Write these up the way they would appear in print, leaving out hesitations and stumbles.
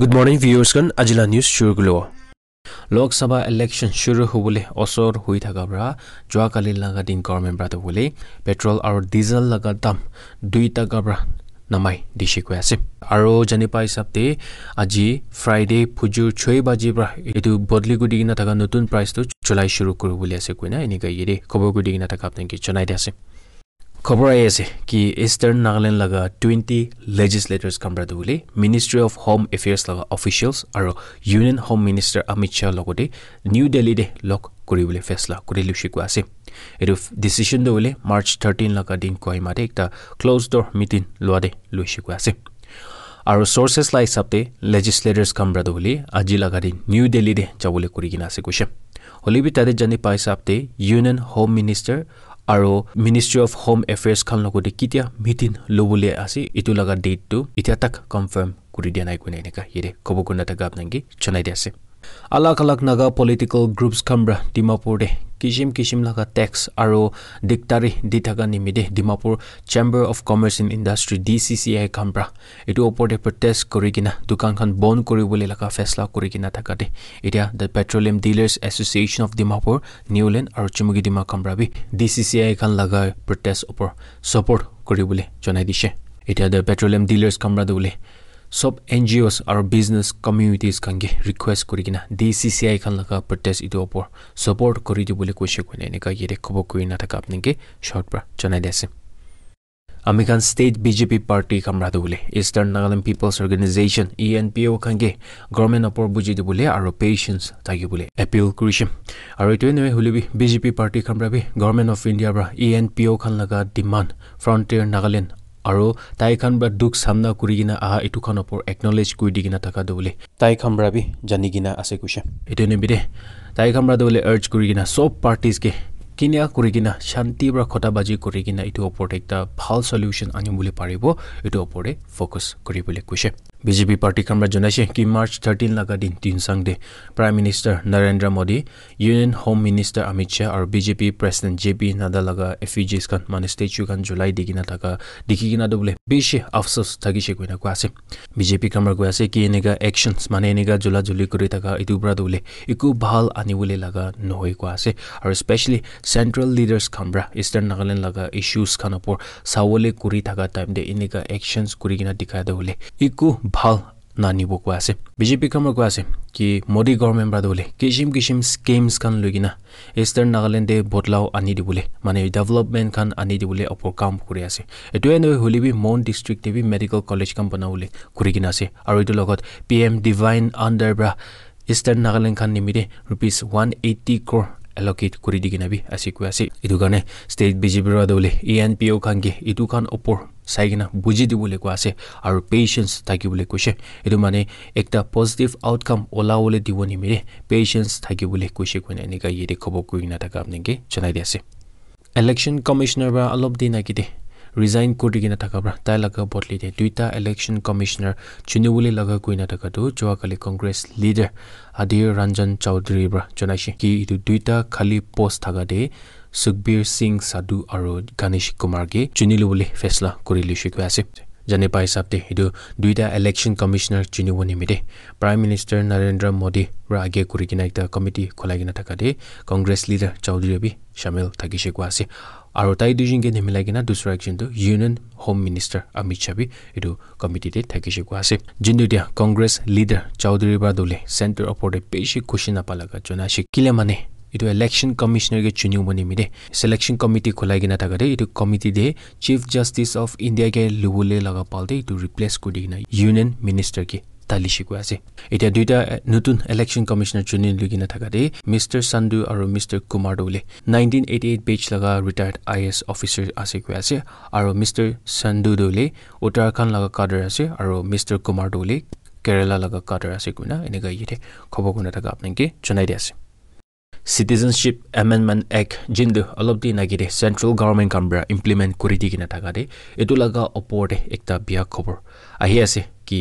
Good morning viewers kan ajila news shuru gulo Lok Sabha election shuru hubule osor hui thakabra jwa kalil laga din government brother hule petrol aru diesel laga dam duita gabra namai dishi koi ase aru janipa hisabte aji Friday phujur 6 baji bra etu bodli gudi na thaka notun price to chulai shuru kuru bole ase koina enika ire khobor gudi na thaka apne ki chonai de ase खबर आए से कि eastern Nagaland लगा 20 legislators कमरा दुले ministry of home affairs लगा officials और union home minister Amit Shah लगते न्यू दिल्ली दे लॉक करिबले फैसला करिलु शिकु आसे एरो डिसिजन दुले मार्च 13 लगा दिन कोहिमा दे एकटा क्लोज डोर मीटिंग लोदे लुशिकु आसे आरो सोर्सेस लाइक सबते लेजिस्लेटर्स कमरा दुले आजि लगा दिन न्यू दिल्ली दे जाबले करिगिना आसे कुशे होलिबि तादे जने पाइसाबते union home minister Aro Ministry of Home Affairs khan logo de kitia meeting lobule ase itu laga date tu itia tak confirm kuri dia nai kune neka yere khobo kunna ta gap nangi chonai de ase alag alag naga political groups khamra Dimapur de kishim kishim laga tax aro diktari dithaga nimide Dimapur Chamber of Commerce and Industry DCCI khamra itu opor de protest kuri kina dukan khan bond kuri bole laga faisla kuri kina thakate itia the Petroleum Dealers Association of Dimapur Newland aro Chimugi Dima khamra bi DCCI khan laga protest opor support kuri bole jonai dise itia the Petroleum Dealers khamra dole Sob NGOs or business communities can get request kurigina DCCI can laga protest idu opor support kori dibule question kone neka yere khobo kuina thaka apnenge short pra janai dese American State BJP Party kamra dibule Eastern Nagaland People's Organization ENPO can get government opor buji dibule aro patience thagibule appeal kurishim aro itu ne hulubi BJP Party kamra bi government of India bra ENPO can laga demand frontier Nagaland Aro Taikan but Duk Samna Kurigina ah itukanopor acknowledge kuidigina takadole. Taikamra bi Janigina asekusha. Itunibide Taikamra dole urge Kurigina soap parties ke Kinya Kurigina Shantibra Kotabaji Kurigina itu protect the Pal solution Animuli Paribo, itu opore focus Kuribule Kushe. BJP Party Kamra Jonashe ki March 13 Lagadin Tin Sangde. Prime Minister Narendra Modi, Union Home Minister Amit Shah or BJP President JP Nadalaga effigies kan manistatu kan July digina taka dikigina double bishi afsos tagishe kwena kwase. BJP Kamra kwase ki enega actions manenega jula juli kuritaka itubra double iku bahal aniwule laga nohoi kwase or especially central leaders Kamra Eastern Nagaland laga issues kanapor sawole kuritaka time de enega actions kurigina dikha double iku Bhal nani bo kwa ase BJP kamra kwa ase ki Modi government bra dole kishim kishim schemes kan lugina Eastern Nagaland de botlao ani dibule mane development kan ani dibule opor kam kuri ase etu ene holibi Mon district de medical college kan banaule kuri kina ase aru etu logot PM Divine under bra Eastern Nagaland kan nimide rupees 180 crore allocate kuri digina bi ase kwa ase etu gane state BJP bra dole ENPO kan ge etu kan opor Saigina bujidi bole kwase our patience thakibule kushe etu mane ekta positive outcome ola ole diboni mere patience thakibule kushe koina enika yede khobo kuina thaka apnenge chanai diase election commissioner ba alob din akite resign kurigina thaka bra tailaka botli de duita election commissioner chunibule laga kuina thaka tu jwakali congress leader Adhir Ranjan Chowdhury bra jonashi ki etu duita khali post thaka de Sukhbir Singh Sandhu aro Ganesh Kumar Gaye chunilubule faisla korilu shikwa ase jane pai sabte idu duita election commissioner chuniwoni mide prime minister Narendra Modi ra age kurigina ekta committee kholaigina thakade congress leader Chowdhury bi shamil thagishe kwa ase aro tai dujin ge nemilagina dusra action to union home minister Amit Shah bi idu committee te thagishe kwa ase jindutia congress leader Chowdhury ba dole center of the peshi kushina palaga jonashi kile mane It election commissioner ge chuniu bani mide selection committee kholaigina thakade itu committee de chief justice of India ge lubule laga palde to replace kudigina union minister ke talishi ko ase eta duita nutun election commissioner chuniu lugina thakade Mr Sandhu aro Mr Kumar dole 1988 batch laga retired IS officer ase ko ase aro Mr Sandhu dole Uttarakhand laga cadre ase aro Mr Kumar dole Kerala laga cadre ase kuna eneka yete khobo kuna thaka apnenge chunai de ase Citizenship Amendment Act jindu alobdi nagide central government kambra implement kuridigina thakade etulaga opor ekta bia khobor ahi ase ki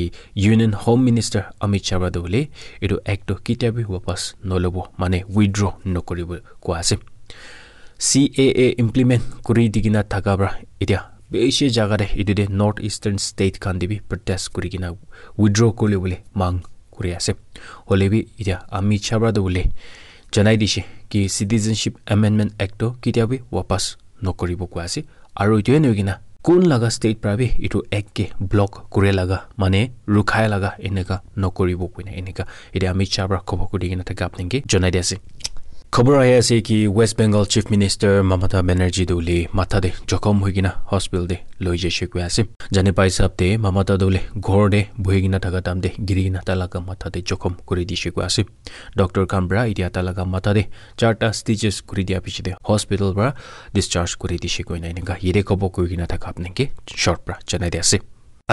union home minister Amit Shah badole etu act to kitabi wapas nolobo mane withdraw nokoribo ko ase CAA implement kuridigina thakabra itia Beeshe jagare idide northeastern state kandibi protest kurigina withdraw kole bole mang kuriase. Holebi idia Amit Shah brother bole janai dishe ki Citizenship Amendment Act to kitiabi wapas nokoribo kuase. Aru idio neugina kun laga state prabi itu act ke block kure laga mane rukhaya laga eneka nokoribo kuina eneka idia Amit Shah brother khobokurigina takapninge janai diase. Khabor ahi ase ki West Bengal Chief Minister Mamata Banerjee dole matha de jokhom hoigina hospital de loi jaise koi ase jane pai sab de Mamata dole ghor de boigina thaga tam de girina talaga matha de jokhom kori dise koi ase Dr Kambra idia talaga matha de charta stitches kori dia piche de hospital bra discharge kori dise koi nai ninga ire khobo koigina thaka apnenge short bra janai de ase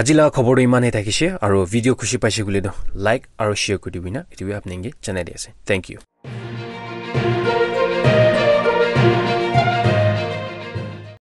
ajila khobor imane thakise aro video khushi paise gule do like aro share kori dibina etu apnenge janai de ase thank you